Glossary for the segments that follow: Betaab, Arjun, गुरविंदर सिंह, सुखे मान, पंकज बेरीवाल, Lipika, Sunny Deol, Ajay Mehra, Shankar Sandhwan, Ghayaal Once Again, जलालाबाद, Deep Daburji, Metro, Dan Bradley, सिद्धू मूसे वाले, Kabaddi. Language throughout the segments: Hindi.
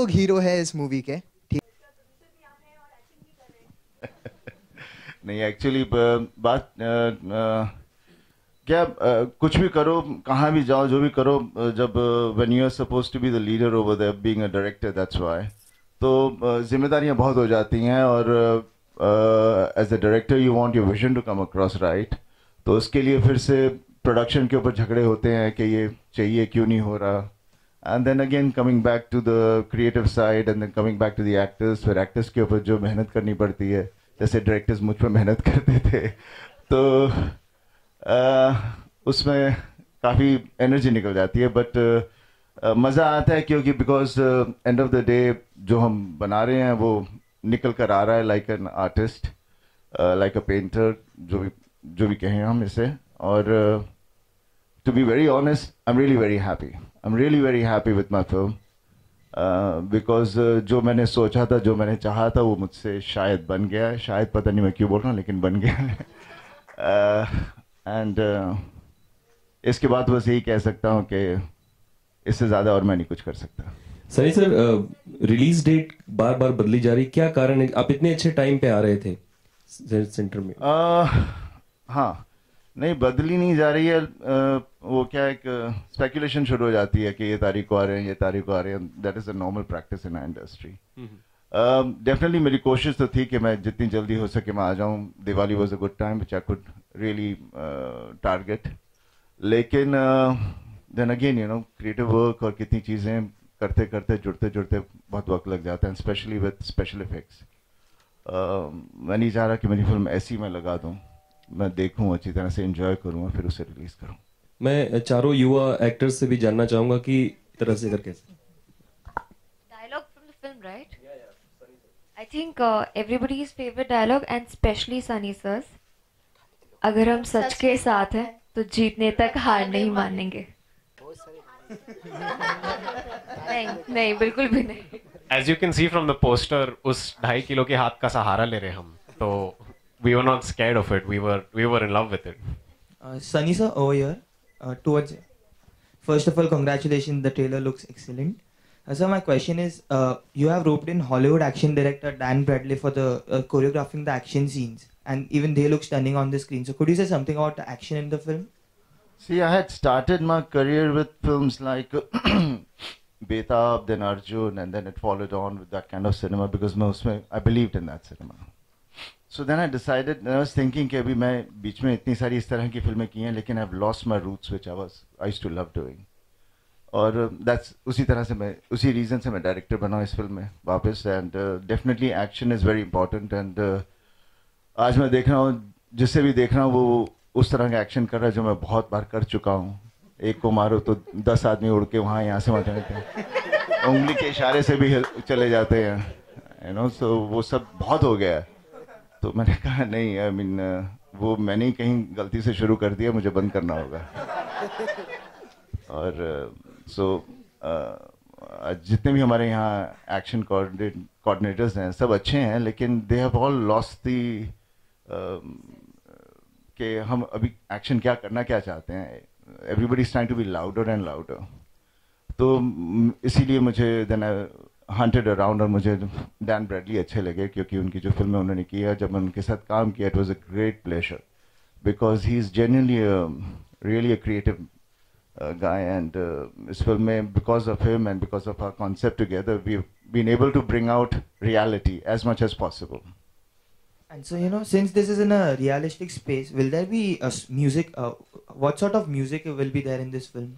लोग हीरो है इस मूवी के, ठीक? नहीं एक्चुअली बात क्या, कुछ भी करो, कहाँ भी जाओ, जो भी करो, जब when you are supposed to be the leader over there being a director, that's why तो जिम्मेदारियां बहुत हो जाती हैं और as a director you want your vision to come across right, तो उसके लिए फिर से प्रोडक्शन के ऊपर झगड़े होते हैं कि ये चाहिए क्यों नहीं हो रहा, and then again coming back to the creative side and then coming back to the actors, फिर एक्टर्स के ऊपर जो मेहनत करनी पड़ती है, जैसे डायरेक्टर्स मुझ पर मेहनत करते थे तो उसमें काफ़ी एनर्जी निकल जाती है, बट मज़ा आता है क्योंकि because end of the day जो हम बना रहे हैं वो निकल कर आ रहा है like an artist, like a painter, जो भी कहें हम इसे, और to be very honest I am really very happy, I am really very happy with my film because जो मैंने सोचा था, जो मैंने चाहा था वो मुझसे शायद बन गया है, शायद पता नहीं मैं क्यों बोल रहा हूँ लेकिन बन गया है एंड इसके बाद बस यही कह सकता हूँ कि इससे ज़्यादा और मैं नहीं कुछ कर सकता। सनी सर, रिलीज डेट बार बार बदली जा रही, क्या कारण है? आप इतने अच्छे टाइम पे आ रहे थे सेंटर में। हाँ नहीं, बदली नहीं जा रही है, वो क्या एक स्पेकुलेशन शुरू हो जाती है कि ये तारीख को आ रहे हैं, ये तारीख को आ रहे हैं, that is a normal practice in industry. Definitely मेरी कोशिश तो थी कि मैं जितनी जल्दी हो सके मैं आ जाऊँ, Diwali was a good time which I could really target, लेकिन then again you know creative work और कितनी चीज़ें करते करते जुड़ते जुड़ते बहुत वक्त लग जाता है, स्पेशली विद स्पेशल इफेक्ट्स। मैं नहीं चाह रहा कि मेरी फिल्म ऐसी मैं लगा दूँ, मैं देखूँ अच्छी तरह से, एंजॉय करूँगा फिर उसे रिलीज़ करूँ। मैं चारों युवा एक्टर्स से भी जानना चाहूँगा कि तरह से करके dialogue from the film, right? I think everybody's favourite dialogue and specially Sunny sir, अगर हम सच के साथ हैं तो जीतने तक हार नहीं मानेंगे। नहीं बिल्कुल भी नहीं। As you can see from the poster, उस 2.5 किलो के हाथ का सहारा ले रहे हम, तो we were not scared of it, we were in love with it. Sunny sir, over here, towards first of all, congratulations, the trailer looks excellent. Sir, my question is, you have roped in Hollywood action director Dan Bradley for the choreographing the action scenes, and even they look stunning on the screen. So could you say something about the action in the film? See, I had started my career with films like Betaab, then Arjun, and then it followed on with that kind of cinema because I believed in that cinema. So then I decided, I was thinking कि अभी मैं बीच में इतनी सारी इस तरह की फिल्में की हैं, लेकिन I've lost my roots which I used to love doing. और that's उसी तरह से मैं, उसी reason से मैं director बना इस फिल्म में वापस, and definitely action is very important, and आज मैं देख रहा हूँ, जिससे भी देख रहा हूँ वो उस तरह का एक्शन कर रहा है जो मैं बहुत बार कर चुका हूँ। एक को मारो तो 10 आदमी उड़ के वहाँ यहाँ से वहाँ चले जाते हैं, उंगली के इशारे से भी चले जाते हैं, यू नो, सो वो सब बहुत हो गया। तो मैंने कहा नहीं, आई मीन वो मैंने कहीं गलती से शुरू कर दिया, मुझे बंद करना होगा। और सो जितने भी हमारे यहाँ एक्शन कोऑर्डिनेटर्स हैं सब अच्छे हैं, लेकिन they have all lost the कि हम अभी एक्शन क्या करना क्या चाहते हैं। Everybody is trying to be louder and louder. तो इसीलिए मुझे then I hunted around और मुझे Dan Bradley अच्छे लगे क्योंकि उनकी जो फिल्में उन्होंने की है, जब उनके साथ काम किया, it was a great pleasure because he is genuinely really a creative guy, and इस फिल्म में because of him and because of our concept together we've been able to bring out reality as much as possible. And so, you know, since this is in a realistic space, will there be a music? What sort of music will be there in this film?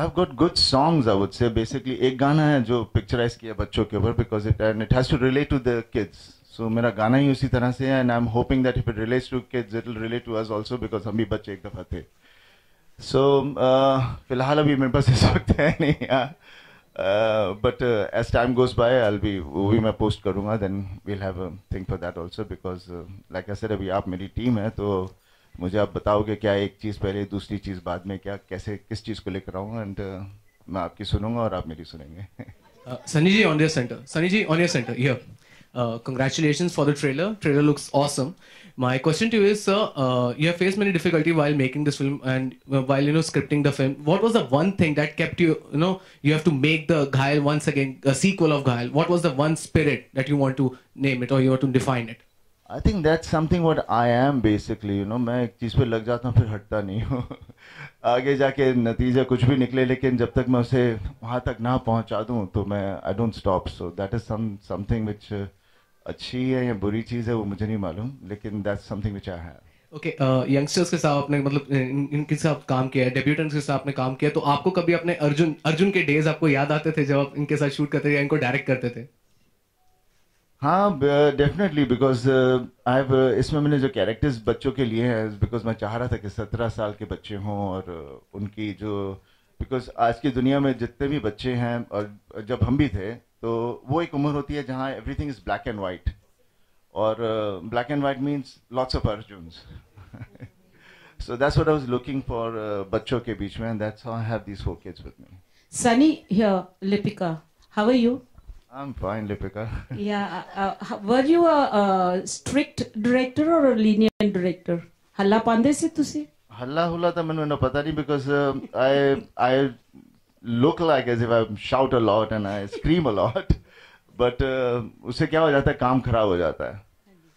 I've got good songs, I would say. Basically, एक गाना है जो picturized किया बच्चों के ऊपर, because it has to relate to the kids. So मेरा गाना ही उसी तरह से है, and I'm hoping that if it relates to kids, it will relate to us also, because हम भी बच्चे एक दफा थे. So फिलहाल अभी मेरे पास इस वक्त है नहीं, but as time goes by मैं पोस्ट करूँगा, then we'll have a thing for that also, because like I said, अभी आप मेरी टीम है तो मुझे आप बताओगे क्या एक चीज़ पहले, दूसरी चीज़ बाद में, क्या कैसे किस चीज़ को लेकर आऊँ, एंड मैं आपकी सुनूंगा और आप मेरी सुनेंगे। Sunny ji on your centre, Sunny ji on your centre, Congratulations for the trailer. Trailer looks awesome. My question to you is, sir, you have faced many difficulties while making this film and while scripting the film. What was the one thing that kept you, you have to make the Ghayaal Once Again, a sequel of Ghayaal? What was the one spirit that you want to name it or you want to define it? I think that's something what I am basically. मैं एक चीज़ पे लग जाता हूँ फिर हटता नहीं हूँ. आगे जाके नतीजा कुछ भी निकले लेकिन जब तक मैं उसे वहाँ तक ना पहुँचा दूँ तो मैं I don't stop. So that is something which अच्छी है या बुरी चीज़ है वो मुझे नहीं मालूम लेकिन that's something which I have. Okay, youngsters के साथ आपने इनके साथ काम किया है, debutants के साथ आपने काम किया, तो आपको कभी अपने अर्जुन के days आपको याद आते थे जब आप इनके साथ shoot करते थे या इनको direct करते थे? हाँ, definitely because I've इसमें मैंने जो characters बच्चों के लिए हैं because मैं चाह रहा था कि 17 साल के बच्चे हों और उनकी जो because आज की दुनिया में जितने भी बच्चे हैं और जब हम भी थे तो वो एक उम्र होती है जहाँ everything is black and white और black and white means lots of Arjuns. So that's what I was looking for बच्चों के बीच में and that's how I have these 4 kids with me. Sunny here, Lipika. How are you? I'm fine, Lipika. Yeah. Were you a strict director or a lenient director? हल्ला पांडे से तुसी? हल्ला हुला तो मैंने पता नहीं because I look like as if I shout a lot and I scream a lot, but उससे क्या हो जाता है काम खराब हो जाता है.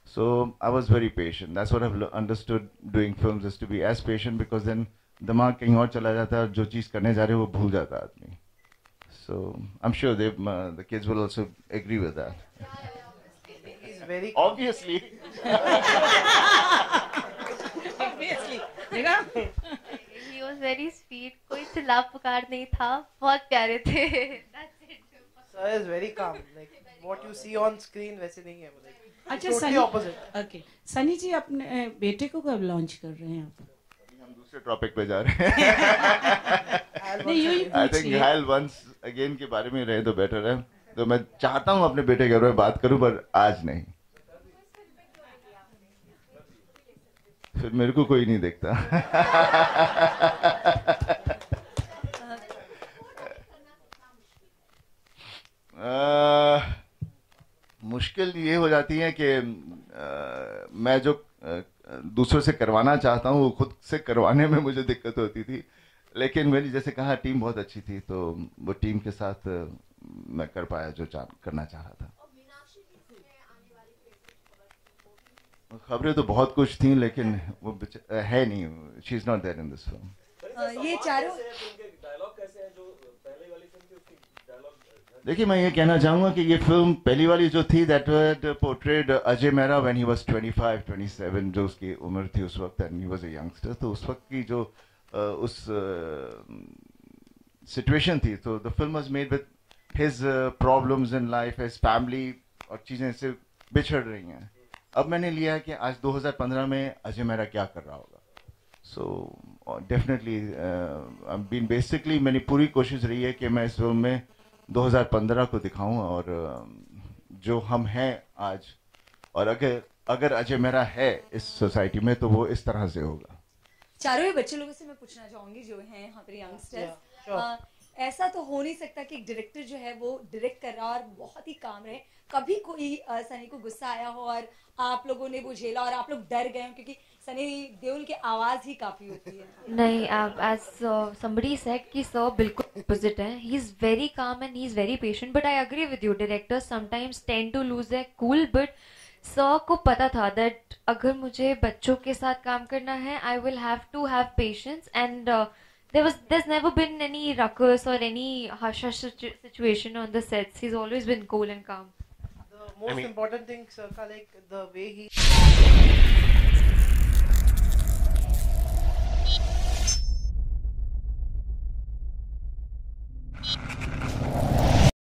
So I was very patient. That's what I've understood doing films is to be as patient because then दिमाग कहीं और चला जाता है और जो चीज़ करने जा रहे हो वो भूल जाता है आदमी. So I'm sure the kids will also agree with that. He's very obviously. Obviously. He was very sweet. कोई चिल्ला पुकार नहीं था. बहुत प्यारे थे. That's it. Sir is very calm. Like what you see on screen वैसे नहीं है वो. अच्छा Sunny. Okay. Sunny जी अपने बेटे को कब लॉन्च कर रहे हैं आप? हम दूसरे टॉपिक पे जा रहे हैं. I think Ghayaal Once Again के बारे में रहे तो बेटर है. तो मैं चाहता हूँ अपने बेटे के बारे में बात करूँ पर आज नहीं. फिर मेरे को कोई नहीं देखता. मुश्किल ये हो जाती है कि मैं जो दूसरों से करवाना चाहता हूँ वो खुद से करवाने में मुझे दिक्कत होती थी. लेकिन मेरी जैसे कहा टीम बहुत अच्छी थी तो वो टीम के साथ मैं कर पाया जो करना चाह रहा था. खबरें तो बहुत कुछ थी लेकिन वो है नहीं. She is not there in this film. ये चारों डायलॉग कैसे हैं जो पहले वाली फिल्म थी उसकी डायलॉग? देखिए मैं ये कहना चाहूँगा कि ये फिल्म पहली वाली जो थी that was portrayed Ajay Mehra when he was 25-27 जो उसकी उम्र थी उस वक्त and he was a youngster. तो उस वक्त की जो उस सिचुएशन थी तो the film was made with his problems in life his family और चीज़ें इससे बिछड़ रही हैं. अब मैंने लिया है कि आज 2015 में अजय मेहरा क्या कर रहा होगा. So definitely I been basically मैंने पूरी कोशिश रही है कि मैं इस फिल्म में 2015 को दिखाऊं और जो हम हैं आज और अगर अजय मेहरा है इस सोसाइटी में तो वो इस तरह से होगा. चारों ही बच्चे लोगों से मैं पूछना चाहूंगी जो हैं यहाँ पर यंगस्टर्स, ऐसा तो हो नहीं सकता कि एक डायरेक्टर जो है वो डायरेक्ट कर रहा और बहुत ही काम रहे. कभी कोई सनी को गुस्सा आया हो और आप लोगों ने वो झेला और आप लोग डर गए हो क्योंकि सनी देओल की आवाज ही काफी होती है? नहीं, आप as somebody said कि सर बिल्कुल opposite है. He is very calm and he is very patient. But I agree with you. Directors sometimes tend to lose their cool. But sir को पता था that अगर मुझे बच्चों के साथ काम करना है I will have to have patience and there's never been any ruckus or any hush-hush situation on the sets. He's always been cool and calm. The most important thing, sir, like the way he